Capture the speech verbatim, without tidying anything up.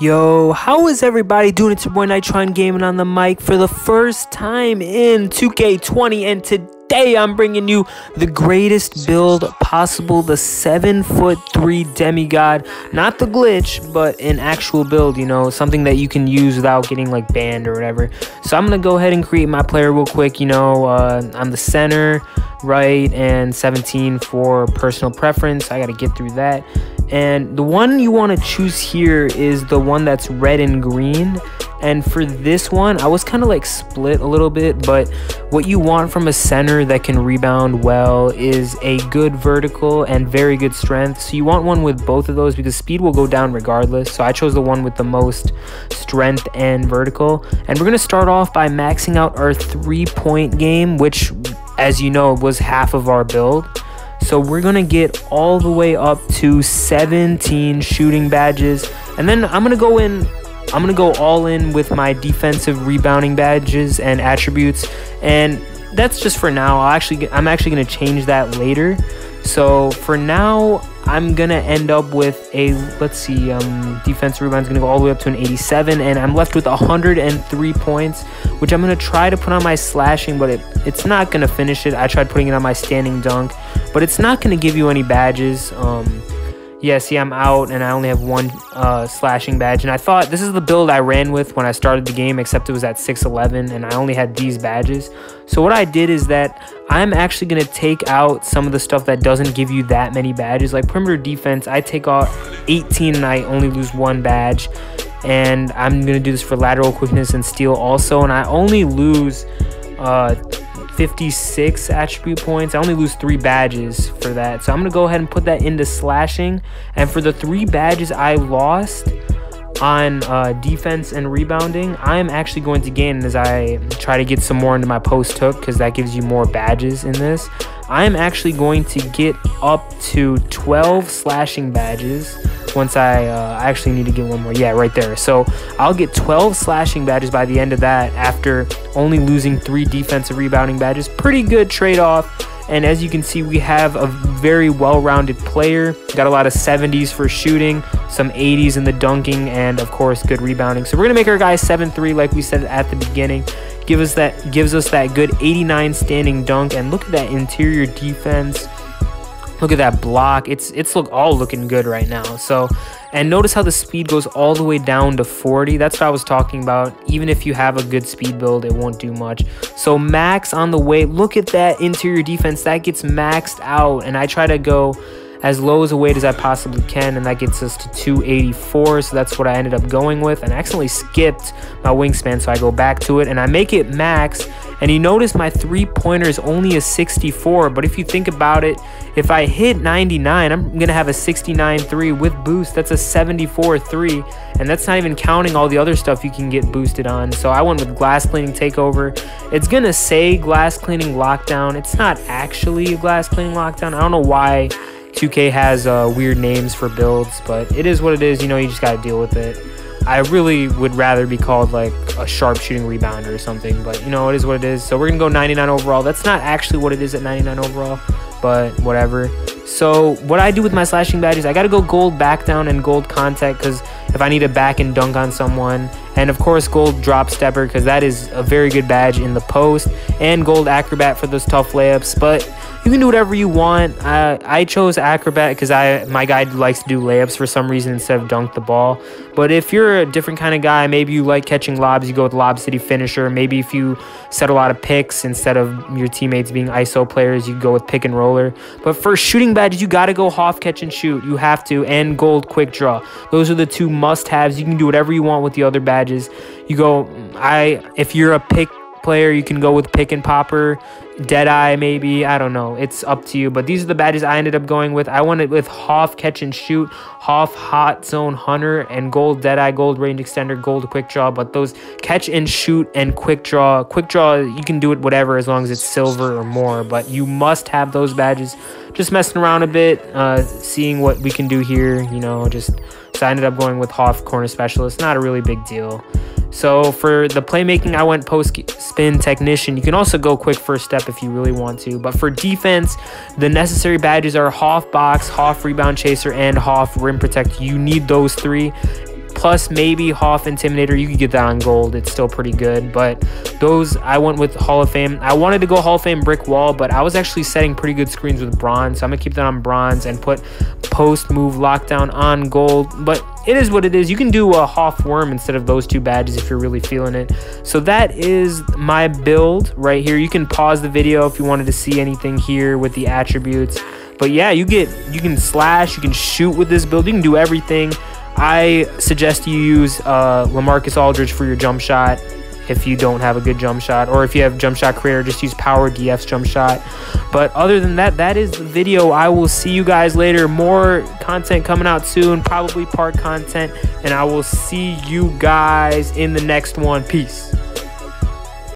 Yo, how is everybody doing? It's your boy Nitron Gaming on the mic for the first time in two K twenty, and today I'm bringing you the greatest build possible, the seven foot three demigod. Not the glitch, but an actual build, you know, something that you can use without getting like banned or whatever. So I'm going to go ahead and create my player real quick. You know, uh, I'm the center, right, and seventeen for personal preference. I got to get through that. And the one you want to choose here is the one that's red and green. And for this one, I was kind of like split a little bit, but what you want from a center that can rebound well is a good vertical and very good strength. So you want one with both of those because speed will go down regardless. So I chose the one with the most strength and vertical. And we're going to start off by maxing out our three-point game, which, as you know, was half of our build. So we're going to get all the way up to seventeen shooting badges. And then I'm going to go in, I'm going to go all in with my defensive rebounding badges and attributes. And that's just for now. I'll actually, I'm actually going to change that later. So for now, I'm going to end up with a, let's see, um, defensive rebound is going to go all the way up to an eighty-seven. And I'm left with one hundred three points, which I'm going to try to put on my slashing, but it, it's not going to finish it. I tried putting it on my standing dunk, but it's not going to give you any badges. Um, yeah, see, I'm out, and I only have one uh, slashing badge. And I thought this is the build I ran with when I started the game, except it was at six eleven, and I only had these badges. So what I did is that I'm actually going to take out some of the stuff that doesn't give you that many badges. Like perimeter defense, I take out eighteen, and I only lose one badge. And I'm going to do this for lateral quickness and steal also, and I only lose Uh, fifty-six attribute points. I only lose three badges for that, so I'm gonna go ahead and put that into slashing. And for the three badges I lost on uh, defense and rebounding, I'm actually going to gain as I try to get some more into my post hook, because that gives you more badges in this. I'm actually going to get up to twelve slashing badges once I uh, actually need to get one more. Yeah, right there. So I'll get twelve slashing badges by the end of that after only losing three defensive rebounding badges. Pretty good trade-off. And as you can see, we have a very well-rounded player. Got a lot of seventies for shooting, some eighties in the dunking, and of course, good rebounding. So we're gonna make our guy seven three, like we said at the beginning. Give us that, gives us that good eighty-nine standing dunk. And look at that interior defense. Look at that block. It's it's look all looking good right now. So, and notice how the speed goes all the way down to forty. That's what I was talking about. Even if you have a good speed build, it won't do much. So max on the way. Look at that interior defense. That gets maxed out. And I try to go as low as a weight as I possibly can, and that gets us to two eighty-four, so that's what I ended up going with. And I accidentally skipped my wingspan, so I go back to it, and I make it max. And you notice my three-pointer is only a sixty-four, but if you think about it, if I hit ninety-nine, I'm going to have a sixty-nine three with boost. That's a seventy-four three, and that's not even counting all the other stuff you can get boosted on. So I went with Glass Cleaning Takeover. It's going to say Glass Cleaning Lockdown. It's not actually Glass Cleaning Lockdown. I don't know why two K has uh, weird names for builds, but it is what it is. You know, you just got to deal with it. I really would rather be called like a sharpshooting rebounder or something, but you know, it is what it is. So we're going to go ninety-nine overall. That's not actually what it is at ninety-nine overall, but whatever. So what I do with my slashing badges, I got to go gold back down and gold contact, because if I need a back and dunk on someone, and of course gold drop stepper, because that is a very good badge in the post, and gold acrobat for those tough layups. But you can do whatever you want. I, I chose acrobat because I my guy likes to do layups for some reason instead of dunk the ball. But if you're a different kind of guy, maybe you like catching lobs, you go with lob city finisher. Maybe if you set a lot of picks instead of your teammates being I S O players, you go with pick and roller. But for shooting badges, you got to go Hoff catch and shoot. You have to, and gold quick draw. Those are the two must-haves. You can do whatever you want with the other badges. You go, I if you're a pick player, you can go with pick and popper, Deadeye, maybe, I don't know, it's up to you. But these are the badges I ended up going with. I went with Hoff catch and shoot, Hoff hot zone hunter, and gold Deadeye, gold range extender, gold quick draw. But those catch and shoot and quick draw, quick draw you can do it whatever, as long as it's silver or more, but you must have those badges. Just messing around a bit, uh seeing what we can do here, you know. Just so I ended up going with Hoff corner specialist, not a really big deal. So for the playmaking, I went post-spin technician. You can also go quick first step if you really want to. But for defense, the necessary badges are Hoff box, Hoff rebound chaser, and Hoff rim protect. You need those three. plus maybe Hoff Intimidator. You could get that on gold, it's still pretty good. But those, I went with Hall of Fame. I wanted to go Hall of Fame Brick Wall, but I was actually setting pretty good screens with bronze, so I'm gonna keep that on bronze and put Post Move Lockdown on gold. But it is what it is. You can do a Hoff Worm instead of those two badges if you're really feeling it. So that is my build right here. You can pause the video if you wanted to see anything here with the attributes. But yeah, you get, you can slash, you can shoot with this build, you can do everything. I suggest you use uh, LaMarcus Aldridge for your jump shot if you don't have a good jump shot, or if you have jump shot creator, just use Power D F's jump shot. But other than that, that is the video. I will see you guys later. More content coming out soon, probably part content, and I will see you guys in the next one. Peace.